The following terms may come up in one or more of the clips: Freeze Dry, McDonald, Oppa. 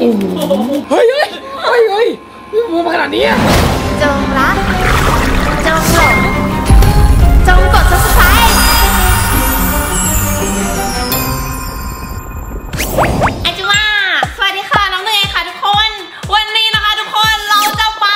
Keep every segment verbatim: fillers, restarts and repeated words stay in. โอ้โหเฮ้ยเฮ้ยเฮ้ยเฮ้ยมูมาขนาดนี้จงรักจงหลงจงกด ซับสไครบ์ อาจุมาสวัสดีค่ะน้องเนยค่ะทุกคนวันนี้นะคะทุกคนเราจะไป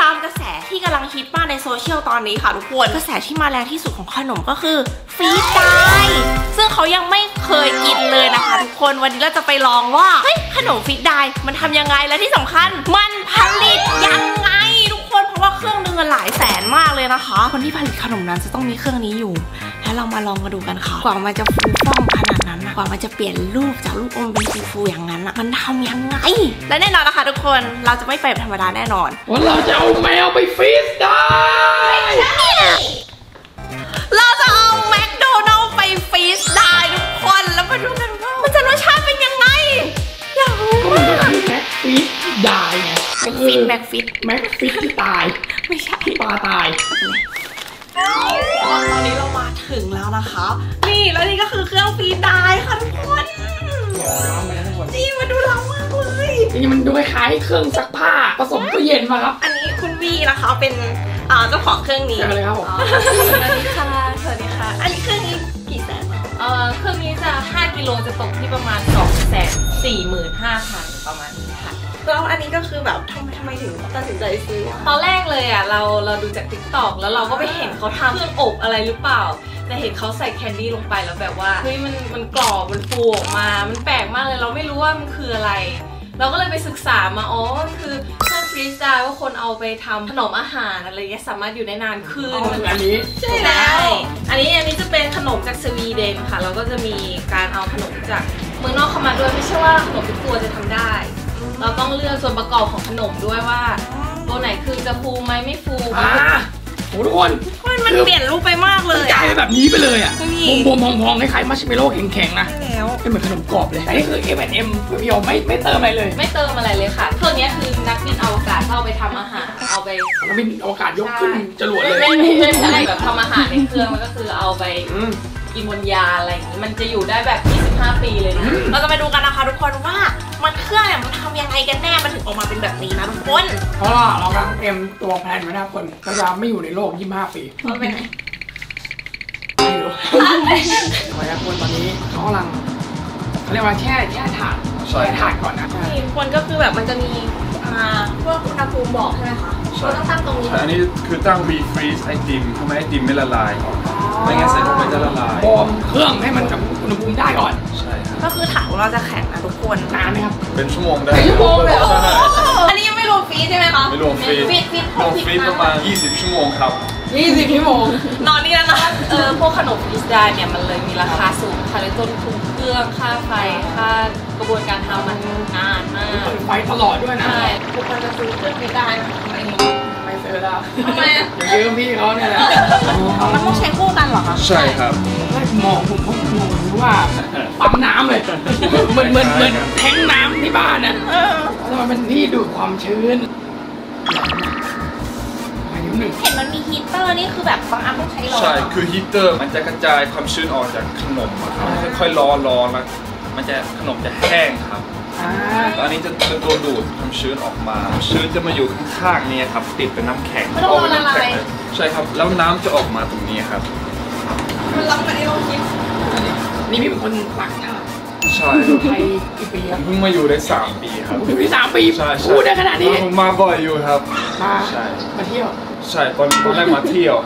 ตามกระแสที่กำลังฮิตมากในโซเชียลตอนนี้ค่ะทุกคนกระแสที่มาแรงที่สุดของขนมก็คือฟรีสไตล์ซึ่งเขายังไม่เคยกินเลยนะคะทุกคนวันนี้เราจะไปลองว่าเฮ้ยขนมฟรีสไตล์มันทำยังไงและที่สำคัญมันผลิตยังไงทุกคนเพราะว่าเครื่องนึงมันหลายแสนมากเลยนะคะคนที่ผลิตขนมนั้นจะต้องมีเครื่องนี้อยู่แล้วเรามาลองมาดูกันค่ะกว่ามันจะฟูฟ่องขนาดนั้นนะกว่ามันจะเปลี่ยนรูปจากลูกอมเป็นสีฟูอย่างนั้นอะมันทำยังไงและแน่นอนนะคะทุกคนเราจะไม่ไปแบบธรรมดาแน่นอนว่าเราจะเอาแมวไปฟรีสไตล์เราจะเอาแมคโดนัลด์ไปฟรีสไตล์ทุกคนแล้วมาดูกันว่ามันจะรสชาติเป็นยังไงอยากรู้มากแม็กฟรีสไตล์ไงแม็กฟรีสแม็กฟรีสแม็กฟรีสที่ตายไม่ใช่ที่ปลาตายตอนนี้เรามาถึงแล้วนะคะนี่แล้วนี่ก็คือเครื่องฟรีสไตล์ค่ะทุกคนนี่มาดูเรามากเลยนี่มันดูคล้ายเครื่องซักผ้าผสมตู้เย็นมาครับอันนี้คุณวีนะคะเป็นอ๋อเจ้าของเครื่องนี้อะไรครับผมสวัสดีค่ะสวัสดีค่ะอันนี้เครื่องนี้กี่แสนเออเครื่องนี้จะห้ากิโลจะตกที่ประมาณสองแสนสี่หมื่นห้าพันประมาณนี้ค่ะแล้วอันนี้ก็คือแบบทำไมทำไมถึงตัดสินใจซื้อตอนแรกเลยอ่ะเราเราดูจาก ติ๊กต็อก แล้วเราก็ไปเห็นเขาทำเครื่องอบอะไรหรือเปล่าแต่เห็นเขาใส่แคนดี้ลงไปแล้วแบบว่าเฮ้ยมันมันกรอบมันฟูออกมามันแปลกมากเลยเราไม่รู้ว่ามันคืออะไรเราก็เลยไปศึกษามาอ๋อมันคือเครื่องฟรีสไตล์ว่าคนเอาไปทำขนมอาหารอะไรเงี้ยสามารถอยู่ได้นานขึ้นอันนี้ใช่แล้วอันนี้อันนี้จะเป็นขนมจากสวีเดนค่ะเราก็จะมีการเอาขนมจากเมืองนอกเข้ามาด้วยไม่ใช่ว่าขนมทุกตัวจะทำได้เราต้องเลือกส่วนประกอบของขนมด้วยว่าตัวไหนคือจะฟูไหมไม่ฟูอ่าโหทุกคนมันเปลี่ยนรูปไปมากเลยกลายเป็นแบบนี้ไปเลยอ่ะบวมๆพองๆคล้ายๆมัชเมโล่แข็งๆนะแล้วเป็นเหมือนขนมกรอบเลยแต่นี่คือ เอฟ แอนด์ เอ็ม พี่ยอมไม่ไม่เติมอะไรเลยไม่เติมอะไรเลยค่ะเครื่องนี้คือนักบินอวกาศเอาไปทำอาหารเอาไปนักบินอวกาศยกขึ้นจรวดเลยไม่ไม่ใช่แบบทำอาหารในเครื่องมันก็คือเอาไปกินบนยาอะไรอย่างนี้มันจะอยู่ได้แบบยี่สิบห้าปีเลยนะเราจะไปดูกันนะคะทุกคนว่ามันเครื่องเนี่ยมันทำยังไงกันแน่มันถึงออกมาเป็นแบบนี้นะทุกคนเพราะเรากำลังเตรียมตัวแพลนไว้นะคนเราจะไม่อยู่ในโลกยี่สิบห้าปีมันเป็นไงไม่รู้ไว้นะคนตอนนี้เขากำลังเขาเรียกว่าแช่แช่ถ่านแช่ถ่านก่อนนะนี่คนก็คือแบบมันจะมีพวกอุณหภูมิบอกใช่ไหมคะเราต้องตั้งตรงนี้อันนี้คือตั้ง รีฟรีซ ไอติมทำไมไอติมไม่ละลายไม่งั้นใส่ลงไปจะละลายบอมเครื่องให้มันกับอุณหภูมิได้ก่อนใช่ก็คือถังเราจะแข็งนะทุกคนนานไหมครับเป็นชั่วโมงได้เป็นชั่วโมงเลยอันนี้ยังไม่รวมฟรีใช่ไหมคะไม่รวมฟรีรวมฟรีประมาณยี่สิบชั่วโมงครับยี่สิบชั่วโมงนอนนี่แล้วนะเออพวกขนมฟรีสไตล์เนี่ยมันเลยมีราคาสูงค่ะเลยต้นทุนเครื่องค่าไฟค่ากระบวนการทำมันนานมากไฟตลอดด้วยนะทุกคนจะซื้อเครื่องฟรีสไตล์ไม่ซื้อแล้วทำไมเยอะพี่เขาเนี่ยแหละมันต้องใช้คู่กันเหรอคะใช่ครับมองผมผมมองว่าปั๊มน้ำเลยเหมือนเหมือนเหมือนแทงน้ำที่บ้านน่ะแล้วมันเป็นที่ดูดความชื้นเห็นมันมีฮีเตอร์นี่คือแบบบางอันต้องใช้ร้อนใช่คือฮีเตอร์มันจะกระจายความชื้นออกจากขนมครับค่อยๆร้อนร้อนแล้วมันจะขนมจะแห้งครับตอนนี้จะเป็นตัวดูดความชื้นออกมาชื้นจะมาอยู่ข้างๆนี่ครับติดเป็นน้ำแข็งไม่ต้องละลายใช่ครับแล้วน้ำจะออกมาตรงนี้ครับมันล้ำไปในโลกิฟนี่พี่เป็นคนปักหน้าใช่ไทยกี่ปีครับเพิ่งมาอยู่ได้สามปีครับอยู่ได้สามปีพูดได้ขนาดนี้มาบ่อยอยู่ครับใช่มาเที่ยวใช่ตอนตอนแรกมาเที่ยว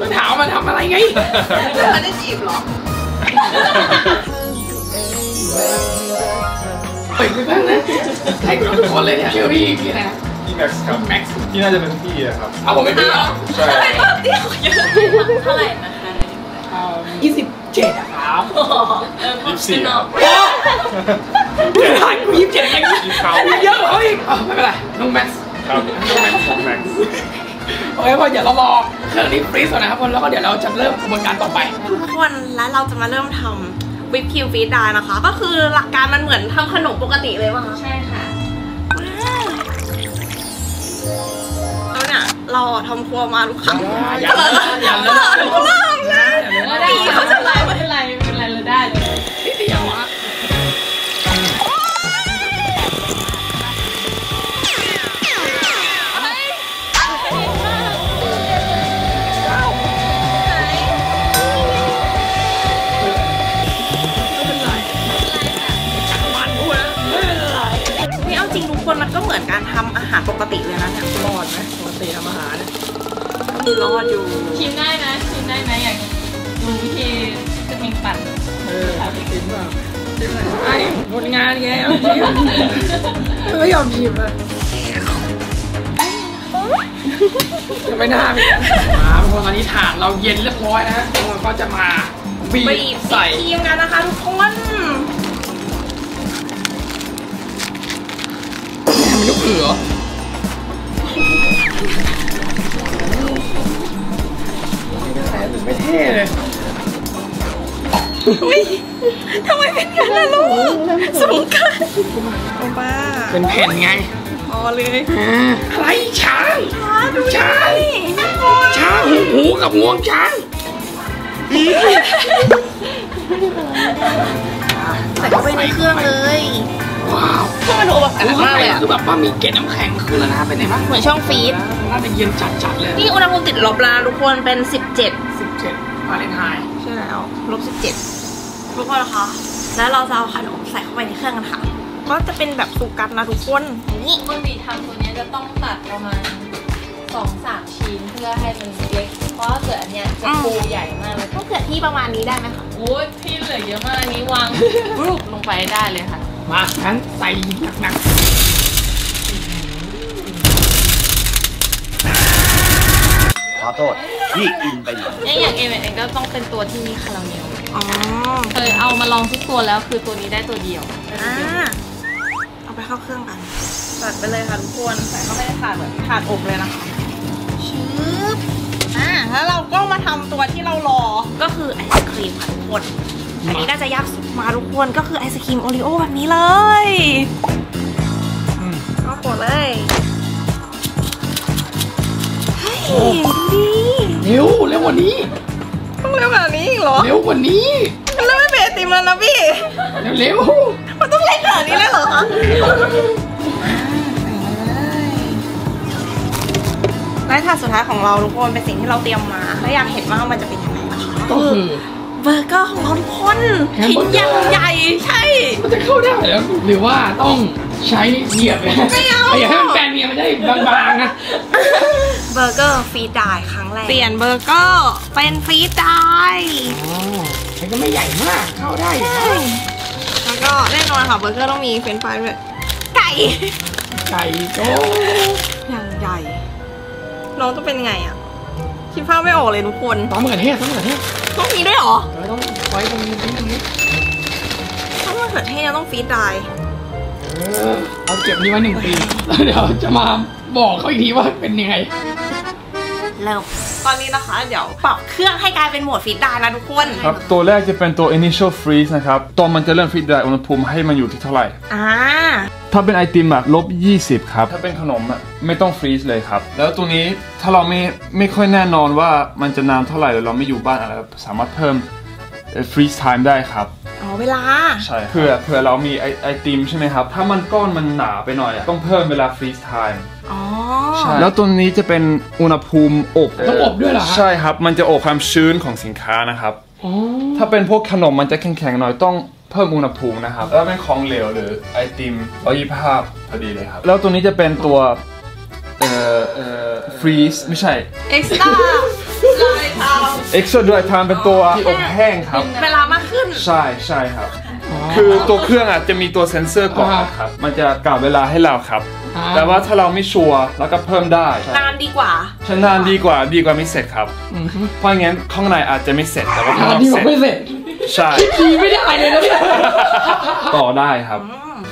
มาถามมาทำอะไรไงไม่ได้จีบหรอไปไปบ้างนะใครคนทุกคนเลยเนี่ยเชอรี่พี่นะพี่แม็กซ์ครับแม็กซ์ที่น่าจะเป็นพี่อะครับเอาผมไม่พี่หรอใช่เที่ยวเยอะเท่าไหร่นะคะยี่สิบเจ็ดครับยี่สิบสี่ครับไม่ได้กูยี่สิบเจ็ดยังเยอะเฮ้ยไม่เป็นไรน้องแม็กซ์ครับน้องแม็กซ์น้องแม็กซ์โอเคพอเดี๋ยวเรารอเครื่องนี้ฟรีสนะครับคนแล้วก็เดี๋ยวเราจะเริ่มกระบวนการต่อไปวันแล้วเราจะมาเริ่มทำวิปครีมฟรีสไตล์นะคะก็คือหลักการมันเหมือนทำขนมปกติเลยว่ะใช่ค่ะแล้วเนี่ยเราทำครัวมาทุกครั้งอย่างนั้นอย่างนั้นไม่เป็นไรไม่เป็นไรเราได้เลยพี่เดียวอะ คือรอดอยู่ชิมได้นะชิมได้ไหมอยากดูวิธีจะมีปั่นเออชิมแบบชิมแบบไอ้ผลงานแกเอาชิมไม่ยอมชิมอะจะไม่น่ามีมาทุกคนตอนนี้ถาดเราเย็นเรียบร้อยนะฮะเราก็จะมาบีบใส่ครีมกันนะคะทุกคนมันลูกเขือไม่เท่เลยทำไมเป็นกันล่ะลูกสงกรานต์ป้าเป็นแผ่นไงพอเลยอะไรช้างช้างช้างหูหูกับงวงช้างใส่เข้าไปในเครื่องเลยว้าวข้าวโดแบบอันมากเลยคือแบบว่ามีเกล็ดน้ำแข็งคือแล้วนะเป็นไงบ้างเหมือนช่องฟีดน่าจะเย็นจัดๆเลยนี่อุณหภูมิติดลบลาทุกคนเป็นสิบเจ็ด สิบเจ็ดวาเลนไทน์ใช่แล้วลบสิบเจ็ดทุกคนนะคะแล้วเราจะเอาขนมใส่เข้าไปในเครื่องกันค่ะก็จะเป็นแบบสุกัดนะทุกคนนี่ปกติทำตัวนี้จะต้องตัดประมาณ สองถึงสาม ชิ้นเพื่อให้มันเล็กเพราะเกิดอันเนี้ยจะปูใหญ่มากเลยถ้าเกิดที่ประมาณนี้ได้ไหมคะโอ้ยที่เหลือเยอะมากอันนี้วางรูปลงไปได้เลยค่ะมาฉันใส่หนักๆขอโทษนี่กินไปหมดอย่างเอเมนก็ต้องเป็นตัวที่มีคาราเมลอ๋อเคยเอามาลองทุกตัวแล้วคือตัวนี้ได้ตัวเดียวอ่าเอาไปเข้าเครื่องกันตัดไปเลยค่ะทุกคนใส่เข้าไปในถาดแบบถาดอบเลยนะคะชื้ออ่าแล้วเราก็มาทำตัวที่เรารอก็คือไอศครีมค่ะทุกคนอันนี้น่าจะยากสุดมาทุกคนก็คือไอศครีมโอรีโอแบบนี้เลยเอากดเลยเฮ้ยดูดิเร็วเร็วกว่านี้ต้องเร็วกว่านี้อีกเหรอเร็วกว่านี้แล้วไม่เป็นไอติมแล้วนะพี่เร็วๆมันต้องเล่นขนาดนี้แล้วเหรอคะและถาดสุดท้ายของเราทุกคนเป็นสิ่งที่เราเตรียมมาและอยากเห็นมากว่ามันจะเป็นยังไงนะคะก็คือเบอร์เกอร์ของเราทุกคนชิ้นยังใหญ่ใช่มันจะเข้าได้แล้วหรือว่าต้องใช้เหยียบเลยอย่าให้มันแปลนเนี่ยมันได้บางๆนะเบอร์เกอร์ฟรีดายครั้งแรกเปลี่ยนเบอร์เกอร์เป็นฟรีดายอ๋อมันก็ไม่ใหญ่มากเข้าได้แล้วก็แน่นอนค่ะเบอร์เกอร์ต้องมีเฟรนช์ฟรายด้วยไก่ไก่โตอย่างใหญ่น้องต้องเป็นไงอ่ะคิดภาพไม่ออกเลยทุกคนต้องมะเขือเทศต้องมะเขือเทศต้องมีด้วยหรอต้องไว้ตรงนี้ตรงนี้ต้องมะเขือเทศต้องฟรีดายเอาเก็บนี้ไว้หนึ่งปีเดี๋ยวจะมาบอกเขาอีกทีว่าเป็นยังไงแล้วตอนนี้นะคะเดี๋ยวปรับเครื่องให้กลายเป็นโหมดฟรีดไดร์นะทุกคนครับตัวแรกจะเป็นตัว initial freeze นะครับตัวมันจะเริ่มฟรีดไดร์อุณหภูมิให้มันอยู่ที่เท่าไหร่อ่าถ้าเป็นไอติมอะลบยี่สิบครับถ้าเป็นขนมอะไม่ต้องฟรีซเลยครับแล้วตัวนี้ถ้าเราไม่ไม่ค่อยแน่นอนว่ามันจะนานเท่าไหร่หรือเราไม่อยู่บ้านอะไรสามารถเพิ่มฟรีซไทม์ได้ครับอ๋อเวลาใช่เผื่อเผื่อเรามีไอไอติมใช่ไหมครับถ้ามันก้อนมันหนาไปหน่อยต้องเพิ่มเวลาฟรีซไทม์อ๋อใช่แล้วตัวนี้จะเป็นอุณหภูมิอบต้องอบด้วยเหรอใช่ครับมันจะอบความชื้นของสินค้านะครับอ๋อถ้าเป็นพวกขนมมันจะแข็งๆหน่อยต้องเพิ่มอุณหภูมินะครับแล้วเป็นของเหลวหรือไอติมเอายี่ห้าพอดีเลยครับแล้วตัวนี้จะเป็นตัวเอ่อเอ่อฟรีซไม่ใช่ extra dry time extra dry time เป็นตัวที่อบแห้งครับเวลามากขึ้นใช่ใช่ครับคือตัวเครื่องอ่ะจะมีตัวเซ็นเซอร์ก่อนครับมันจะกะเวลาให้เราครับแต่ว่าถ้าเราไม่ชัวร์แล้วก็เพิ่มได้นานดีกว่าใช่นานดีกว่าดีกว่าไม่เสร็จครับเพราะงั้นข้างในอาจจะไม่เสร็จแต่ว่าเราเสร็จใช่ทีไม่ได้เลยนะเนี่ยต่อได้ครับ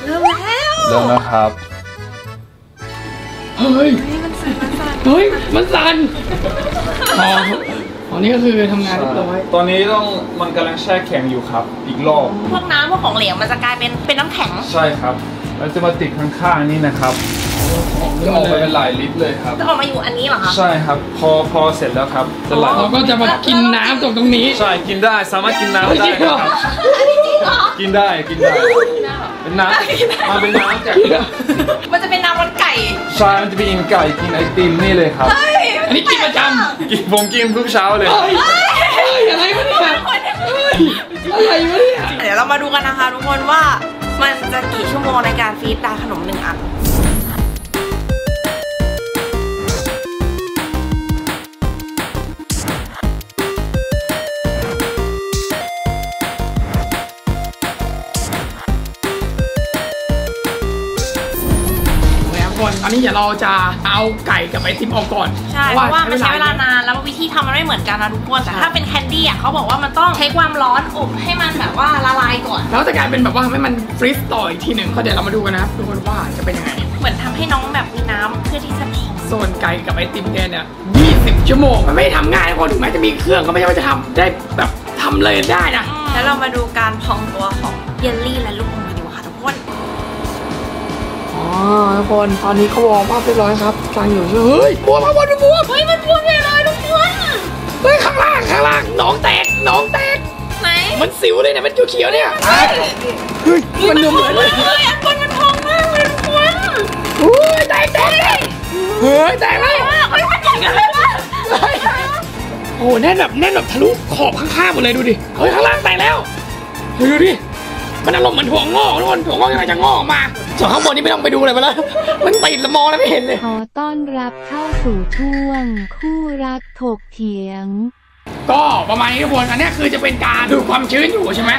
เริ่มแล้วเริ่มแล้วครับเฮ้ยมันสั่นมันสั่นเฮ้ยมันสั่นอ๋อตอนนี้ก็คือทำงานเรียบร้อยตอนนี้ต้องมันกำลังแช่แข็งอยู่ครับอีกรอบพวกน้ำพวกของเหลวมันจะกลายเป็นเป็นน้ำแข็งใช่ครับเราจะมาติดข้างๆนี่นะครับจะออกไปเป็นหลายลิตรเลยครับจะออกมาอยู่อันนี้เหรอครับใช่ครับพอพอเสร็จแล้วครับจะไหลเราก็จะมากินน้ำตรงตรงนี้ใช่กินได้สามารถกินน้ำได้ครับกินได้กินได้เป็นน้ำมาเป็นน้ำจากมันจะเป็นน้ำมันไก่ใช่มันจะเป็นไก่กินไอติมนี่เลยครับอันนี้กินประจำกินผมกินทุกเช้าเลยอะไรวะเนี่ยอะไรวะเนี่ยเดี๋ยวเรามาดูกันนะคะทุกคนว่ามันจะกี่ชั่วโมงในการฟรีดไดร์ขนมหนึ่งอัน คนตอนนี้เดี๋ยวเราจะเอาไก่กับไอติมออกก่อนใช่เพราะว่ามันใช้เวลานานแล้ววิธีทำมันไม่เหมือนกันนะทุกคนแต่ถ้าเป็นแคนดี้อ่ะเขาบอกว่ามันต้องใช้ความร้อนอบให้มันแบบว่าละลายก่อนแล้วจะกลายเป็นแบบว่าให้มันฟรีซต่ออีกทีหนึ่งเดี๋ยวเรามาดูกันนะทุกคนว่าจะเป็นยังไงเหมือนทำให้น้องแบบมีน้ำเพื่อที่จะพองโซนไก่กับไอติมแกเนี่ยยี่สิบชั่วโมงมันไม่ทำง่ายคนถึงแม้จะมีเครื่องก็ไม่ใช่ว่าจะทำได้แบบทำเลยได้นะแล้วเรามาดูการพองตัวของเยลลี่และลูกอมกันดีกว่าค่ะทุกคนอ๋อทุกคนตอนนี้เขาวอร์มอัพเรียบร้อยครับกลางอยู่ใช่เฮ้ยบวมบวมบวมเฮ้ยมันบวมเลยเลยทุกคนเฮ้ยข้างล่างข้างล่างน้องแตกน้องแตกไหนมันสิวเลยเนี่ยมันเขียวๆเนี่ยเฮ้ยมันเหมือนเลยอันบนมันพองมากเลยทุกคนโอ้ยแตกแตกเฮ้ยแตกเลยเฮ้ยมันแตกเลยโอ้แน่นแบบแน่นแบบทะลุขอบข้างๆหมดเลยดูดิเฮ้ยข้างล่างแตกแล้วดูดิมันอารมณ์เหมือนถั่วงอกทุกคนถั่วงอกยังไงจะงอกมาส่วนข้างบนนี่ไม่ต้องไปดูอะไรมาแล้วมันติดละมอแล้วไม่เห็นเลยขอต้อนรับเข้าสู่ช่วงคู่รักถกเถียงก็ประมาณนี้ทุกคนอันนี้คือจะเป็นการดูความชื้นอยู่ใช่ไหม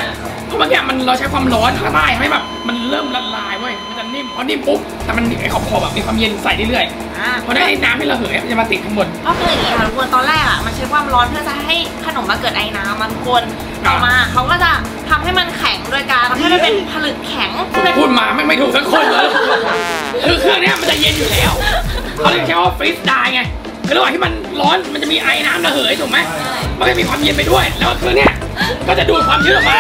เพราะเมื่อกี้มันเราใช้ความร้อนข้างใต้ให้แบบมันเริ่มละลายเว้ยมันจะนิ่มพอนิ่มปุ๊บแต่มันไอขอบขอบแบบมีความเย็นใส่เรื่อยๆเพราะได้น้ำที่เราเหยมันจะมาติดข้างบนก็คืออย่างนี้ค่ะทุกคนตอนแรกอ่ะมันใช้ความร้อนเพื่อจะให้ขนมมาเกิดไอน้ำมันคนต่อมาเขาก็จะทำให้มันแข็งโดยการให้มันเป็นผลึกแข็งพูดมาไม่ไม่ถูกสักคนเลยคือเครื่องนี้มันจะเย็นอยู่แล้วเขาเรียกแค่ว่าฟรีซได้ไงคือระหว่างที่มันร้อนมันจะมีไอน้ำระเหยถูกไหมมันจะมีความเย็นไปด้วยแล้วเครื่องนี้ก็จะดูดความชื้นออกมา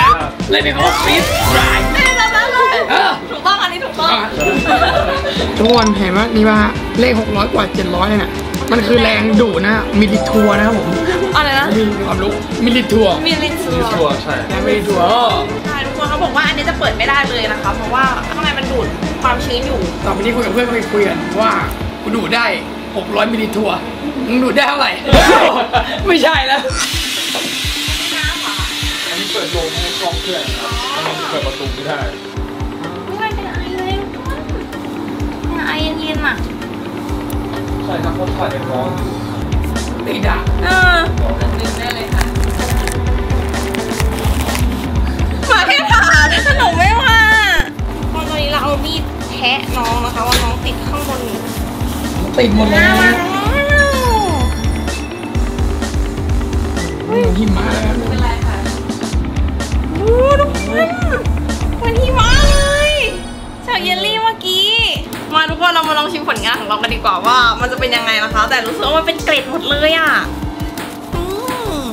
เลยเป็นคำว่าฟรีซได้ถูกต้องอันนี้ถูกต้องทุกคนเห็นไหมนี่ว่าเลขหกร้อยกว่าเจ็ดร้อยเนี่ยมันคือแรงดูนะมิลลิทัวร์นะครับผมอะไรนะมีความรู้มิลลิทัวร์มิลลิทัวร์ใช่มิลลิทัวร์ใช่ทุกคนเขาบอกว่าอันนี้จะเปิดไม่ได้เลยนะคะเพราะว่าข้างในมันดูดความชื้นอยู่ตอนนี้คุยกับเพื่อนก็ไปคุยกันว่ากูดูดได้หกร้อยมิลลิทัวร์มึงดูดได้เท่าไหร่ไม่ใช่แล้วน้ำหวานอันนี้เปิดลมให้กล้องเพื่อนครับเปิดประตูไม่ได้ไอเย็นๆอ่ะใช่ครับเพราะถ่ายร้อนติดอ่ะเออดึงได้เลยค่ะมาแค่ผ่านขนมไม่ว่าตอนนี้เราเอามีดแทะน้องนะคะว่าน้องติดข้างบนติดหมดเลยหิมะไม่เป็นไรค่ะดูดูมันหิมะเลยจากเยลลี่เมื่อกี้มาทุกคนเรามาลองชิมผลงานของเรากันดีกว่าว่ามันจะเป็นยังไงนะคะแต่รู้สึกว่ามันเป็นเกล็ดหมดเลยอ่ะอืม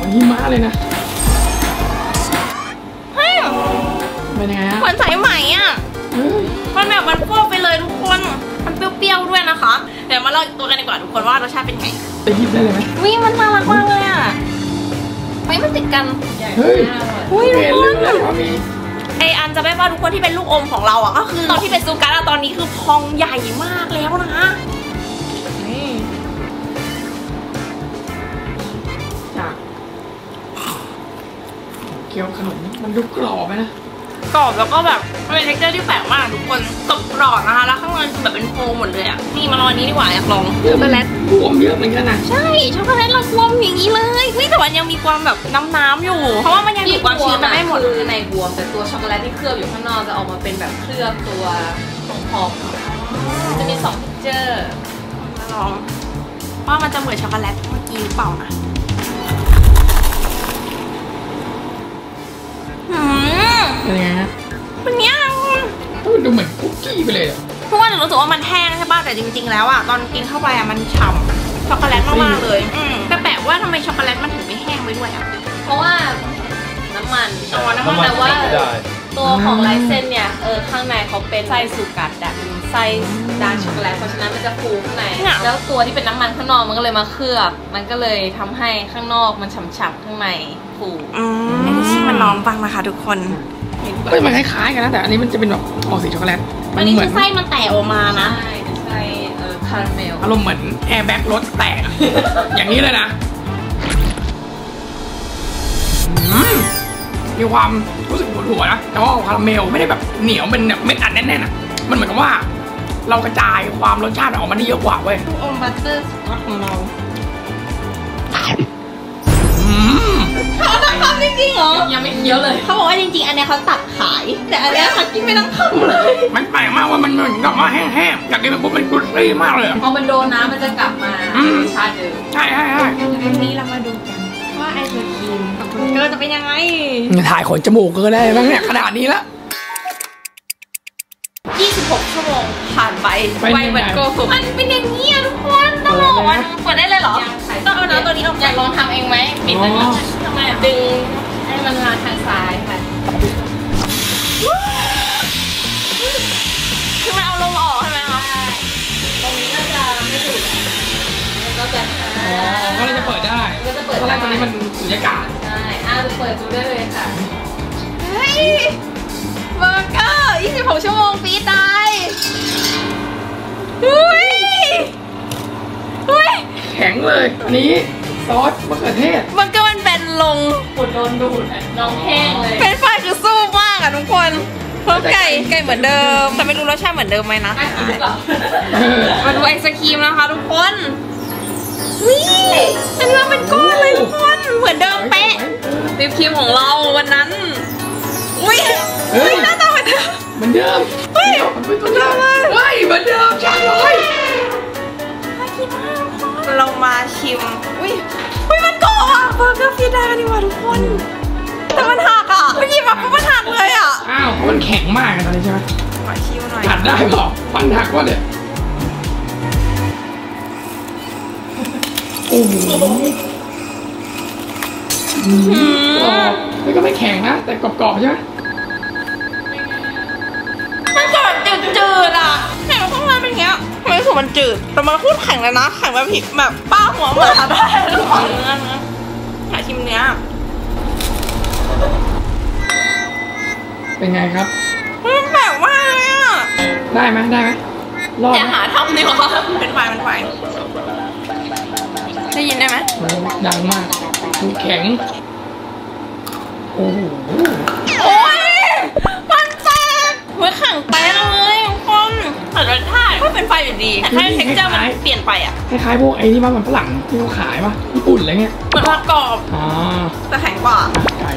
มันหิมะเลยนะเฮ้ยเป็นยังไงฮะเหมือนสายไหมอ่ะมันแบบมันพวกไปเลยทุกคนมันเปรี้ยวๆด้วยนะคะเดี๋ยวมาลองตัวกันดีกว่าทุกคนว่ารสชาติเป็นไงไปหยิบได้เลยไหมวิมันน่ารักมากเลยอ่ะไม่มันติดกันเฮ้ยอุ้ยลื่นเลยพอมีไออันจะไม่ว่าทุกคนที่เป็นลูกอมของเราอ่ะก็คือตอนที่เป็นซูการ์ตอนนี้คือพองใหญ่มากแล้วนะเกี๊ยวขนมมันดูกรอบไหมนะกรอบแล้วก็แบบมันเป็นเท็กเจอร์ที่แปลกมากทุกคนกรอบนะคะแล้วข้างในคือแบบเป็นโฟมหมดเลยอ่ะนี่มาลองนี้ดีกว่าอยากลองช็อกโกแลตรวมเยอะเหมือนกันนะใช่ช็อกโกแลตเรารวมอย่างนี้เลยนี่แต่วันยังมีความแบบน้ำๆอยู่เพราะว่ามันยังมีความชื้นไม่หมดคือในบวมแต่ตัวช็อกโกแลตที่เคลือบอยู่ข้างนอกจะออกมาเป็นแบบเคลือบตัวหอมๆจะมีสองเท็กเจอร์มาลองว่ามันจะเหมือนช็อกโกแลตเมื่อกี้หรือเปล่านะเป็นไงมันเนี้ยมันดูเหมือนคุกกี้ไปเลยอ่ะเพราะว่าหนูรู้สึกว่ามันแห้งใช่ป่ะแต่จริงๆแล้วอ่ะตอนกินเข้าไปอ่ะมันฉ่ำช็อกโกแลตมากๆเลยแต่แปลกว่าทำไมช็อกโกแลตมันถึงไม่แห้งไปด้วยอ่ะเพราะว่าน้ำมันอ๋อน้ำมันแต่ว่าตัวของลายเส้นเนี่ยเออข้างในเขาเป็นไส้สุกัดอ่ะไส้ดาร์กช็อกโกแลตเพราะฉะนั้นมันจะฟูข้างในแล้วตัวที่เป็นน้ำมันข้างนอกมันก็เลยมาเคลือบมันก็เลยทำให้ข้างนอกมันฉ่ำๆข้างในฟูอืมนี่มันน้องฟังนะคะทุกคนก็มันคล้ายๆกันนะแต่อันนี้มันจะเป็นแบบออกสีช็อกโกแลตอันนี้คือไส้มันแตกออกมานะใช่ไส้คาราเมลอารมณ์เหมือนแอร์แบ็กรถแตกอย่างนี้เลยนะมีความรู้สึกหัวๆนะแต่ว่าคาราเมลไม่ได้แบบเหนียวเป็นแบบเม็ดอัดแน่นๆนะมันเหมือนกับว่าเรากระจายความรสชาติออกมาได้เยอะกว่าเว้ยอมบัตเตอร์สุดของเราชอบทำจริงๆเหรอยังไม่ เยอะเลยเขาบอกว่าจริงๆอันนี้เขาตัดขายแต่อันนี้ค่ะกินไม่ต้องทำเลยมันแปลกมากว่ามันเหมือนกับว่าแห้งๆจากนี้มันปุ๊บมันกรุบกรีมากเลยพอมันโดนน้ำมันจะกลับมาเป็นชาเดิมใช่ใช่ใช่วันนี้เรามาดูกันว่าไอศครีมกับคุณเกอร์จะเป็นยังไงถ่ายขนจมูกเกอร์ได้บ้างเนี่ยขนาดนี้ละยี่สิบหกชั่วโมงผ่านไปไวเหมือนโกฟุมันเป็นอย่างนี้ทุกคนต้องลองมันกดได้เลยเหรอต้องเอาน้ำตัวนี้ออกอยากลองทำเองไหมปิดมันทำไมดึงให้มันมาทางซ้ายค่ะคือมันเอาลมออกใช่ไหมคะตรงนี้ก็จะไม่ดูดก็จะก็เลยจะเปิดได้ก็จะเปิดได้ตอนนี้มันสุญญากาศใช่อ่ะเปิดดูได้เลยค่ะเฮ้ยเบอร์เกอร์ยี่สิบหกชั่วโมงฟรีตายอุ้ยอุ้ยแข็งเลยอันนี้ซอสมะเขือเทศมันก็มันเป็นลงกดโดนดูดน้องแห้งเลยเป็นฝ่ายคือสู้มากอ่ะทุกคนเพิ่มไก่ไก่เหมือนเดิมแต่ไม่รู้รสชาติเหมือนเดิมไหมนะมาดูไอศครีมนะคะทุกคนนี่อันนี้เป็นก้อนเลยทุกคนเหมือนเดิมเป๊ะวิปครีมของเราวันนั้นอุ้ยอุ้ยหน้าตาเหมือนเดิมเหมือนเดิมเฮ้ยเหมือนเดิมเลยเหมือนเดิมช่างเลยน่ากินมากเรามาชิมอุ้ยอุ้ยมันกรอบอ่ะเบอร์เกอร์ฟรีได้กันดีกว่าทุกคนแต่มันหักอ่ะเมื่อกี้แบบมันหักเลยอ่ะอ้าวมันแข็งมากตอนนี้ใช่ไหมมาชิมหน่อยหักได้เปล่ามันหักว่าเนี่ยโอ้โหแล้วก็ไม่แข็งนะแต่กรอบๆใช่ไหมมันกรอบจืดๆอ่ะแข็งข้างในเป็นอย่างเงี้ยไม่รู้สึกมันจืดแต่มันพูดแข็งเลยนะแข็งแบบผิดแบบป้าหัวหมาได้แล้วขอเนื้อนะขอชิมเนื้อเป็นไงครับมันแบบว่าอะไรอ่ะได้ไหมได้ไหมอย่าหาทำดีกว่าเป็นไฟเป็นไฟได้ยินได้ไหมดังมากดูแข็งโอ้โหโอ้ยมันแตกเหมือนแข็งไปเลยทุกคนแต่รสชาติก็เป็นไฟอยู่ดีแต่แค่เท็กเจอร์มันเปลี่ยนไปอ่ะคล้ายๆพวกไอ้นี่มันฝรั่งที่เขาขายป่ะญี่ปุ่นอะไรเงี้ยมันว่ากรอบอ๋อแต่แข็งกว่าไก่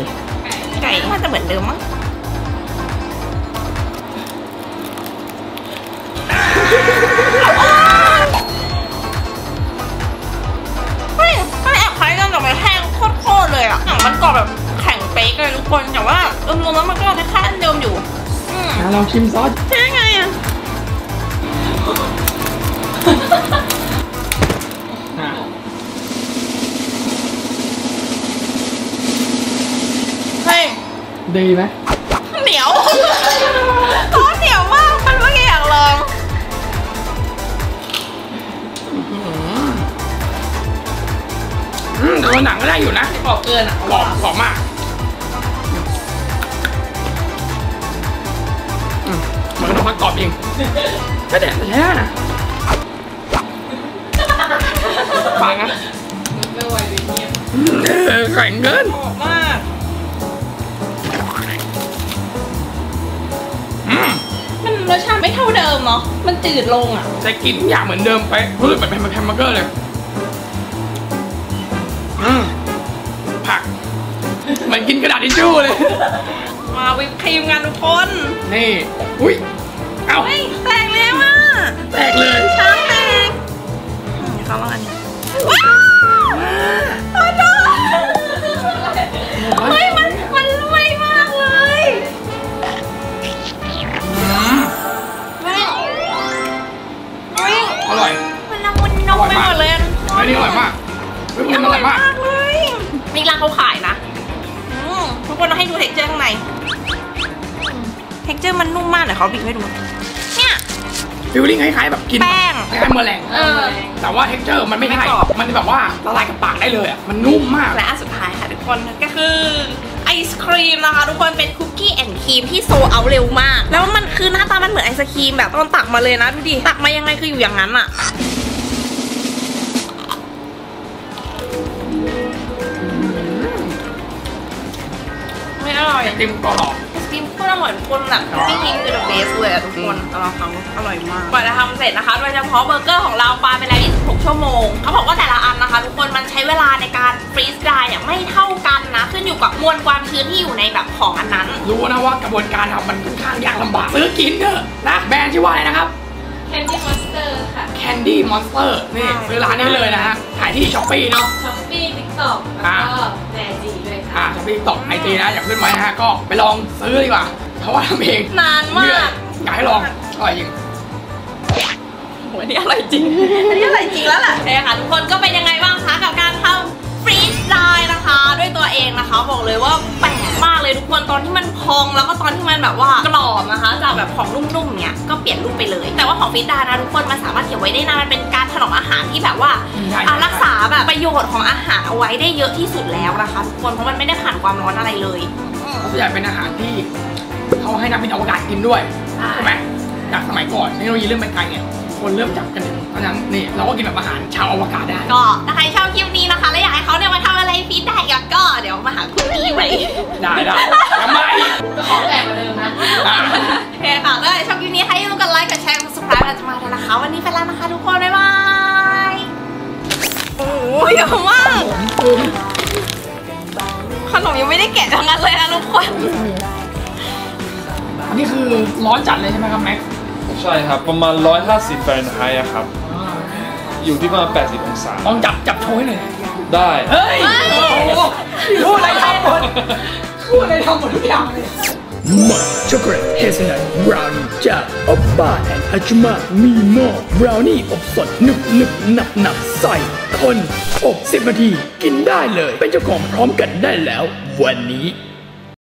ไก่มันจะเหมือนเดิมมั้งมันกรอบแบบแข็งเป๊กเลยทุกคนแต่ว่าเอิ่มลงแล้วมันก็รสชาติอันเดิมอยู่ลองชิมซอสใช่ไงอ่ะเฮ้ยดีไหมเหนียวซอสเหนียวมากมันไม่อยากลองตัวหนังก็ได้อยู่นะกรอบเกินอ่ะกรอบกรอบมากเหมือนเราพักกรอบเองก็แดดแท้นะฟังนะแข็งเกินกรอบมากมันรสชาติไม่เท่าเดิมเนาะมันจืดลงอ่ะแต่กินอย่างเหมือนเดิมไปรู้สึกแบบแฮมเบอร์เกอร์เลยผักเหมือนกินกระดาษทิชชู่เลยมาวิปครีมกันทุกคนนี่อุ้ยเอาแตกแล้วอ่ะแตกเลยช้างแตกเขาว่าอันนี้ว้าวโอ้โหเฮ้ยมันมันรวยมากเลยอร่อยมันละมุนนมไปหมดเลยอันนี้อร่อยมากอร่อยมากเลยนี่ร้านเขาขายนะทุกคนเราให้ดูเท็กเจอร์ข้างในเท็กเจอร์มันนุ่มมากเดี๋ยวเขาบีบให้ดูเนี่ยฟิลลิ่งคล้ายๆแบบกินแป้งคล้ายๆเมล็ดแต่ว่าเท็กเจอร์มันไม่ใช่มันแบบว่าละลายกับปากได้เลยอ่ะมันนุ่มมากและอันสุดท้ายค่ะทุกคนก็คือไอศครีมนะคะทุกคนเป็นคุกกี้แอนด์ครีมที่โซเอาเร็วมากแล้วมันคือหน้าตามันเหมือนไอศครีมแบบตอนตักมาเลยนะดูดิตักมายังไงคืออยู่อย่างนั้นอ่ะไม่อร่อยไอติมกรอบไอศ จิ้มโคตรอร่อยทุกคนแบบไม่ทิ้งคือ the best เลยทุกคนอร่อยเขาอร่อยมากกว่าจะทำเสร็จนะคะโดยเฉพาะเบอร์เกอร์ของเราปาไปแล้วยี่สิบหกชั่วโมงเขาบอกว่าแต่ละอันนะคะทุกคนมันใช้เวลาในการฟรีสไดร์เนี่ยไม่เท่ากันนะขึ้นอยู่กับมวลความชื้นที่อยู่ในแบบของอันนั้นรู้นะว่ากระบวนการทำมันค่อนข้างยากลำบากซื้อกินเถอะนะแบรนด์ชื่อว่าอะไรนะครับCandy Monster ค่ะ Candy Monster นี่ซื้อร้านนี้เลยนะฮะขายที่ Shopee เนาะ Shopee TikTok แล้วก็ใน ไอ จี ด้วยค่ะ Shopee TikTok ไอ จี นะอยากขึ้นไว้นะฮะก็ไปลองซื้อดีกว่าเพราะว่าทำเองนานมากอยากให้ลองอร่อยจริงโหอันนี้อร่อยจริงอันนี้อร่อยจริงแล้วล่ะใช่ค่ะทุกคนก็เป็นยังไงบ้างคะกับการทำฟรีสไตล์นะคะด้วยตัวเองนะคะบอกเลยว่าแปลกมากเลยทุกคนตอนที่มันพองแล้วก็ตอนที่มันแบบว่ากรอบนะคะจากแบบของนุ่มๆเนี้ยก็เปลี่ยนรูปไปเลยแต่ว่าของฟรีสไตล์นะทุกคนมันสามารถเก็บไว้ได้นานเป็นการถนอมอาหารที่แบบว่ารักษาแบบประโยชน์ของอาหารเอาไว้ได้เยอะที่สุดแล้วนะคะทุกคนเพราะมันไม่ได้ผ่านความร้อนอะไรเลยส่วนใหญ่เป็นอาหารที่เขาให้นักบินอวกาศกินด้วยใช่ไหมจากสมัยก่อนเทคโนโลยีเรื่องเป็นไกลเนี่ยคนเริ่มจับกันเพราะฉะนั้นนี่เราก็กินแบบอาหารชาวอวกาศได้ก็ถ้าใครชอบคลิปนี้นะคะและอยากให้เขาเนี่ยมาทำอะไรฟีดได้ก็เดี๋ยวมาหาคุณพี่ไปได้ได้ทำไมก็ขอแปลกกว่าเดิมนะโอเคค่ะถ้าใครชอบคลิปนี้ให้ร่วมกันไลค์กดแชร์กด subscribe เราจะมาแล้วนะคะวันนี้ไปแล้วนะคะทุกคนบ๊ายบายโอ้ยเยอะมากขนมยังไม่ได้แกะทั้งนั้นเลยนะทุกคนอันนี้คือร้อนจัดเลยใช่ไหมครับแม็กใช่ครับประมาณหนึ่งร้อยห้าสิบฟาเรนไฮต์ครับอยู่ที่ประมาณแปดสิบองศาต้องจับจับโชยเลยได้เฮ้ยพูดอะไรทำหมดพูดอะไรทำหมดทุกอย่างเลยมัทช็อกโกแลตเฮเซลนัทบราวนี่จากอบบาร์แอนด์ฮัจมามีมอบราวนี่อบสดหนึบหนึบหนับหนับใส่คนอบสิบนาทีกินได้เลยเป็นเจ้าของพร้อมกันได้แล้ววันนี้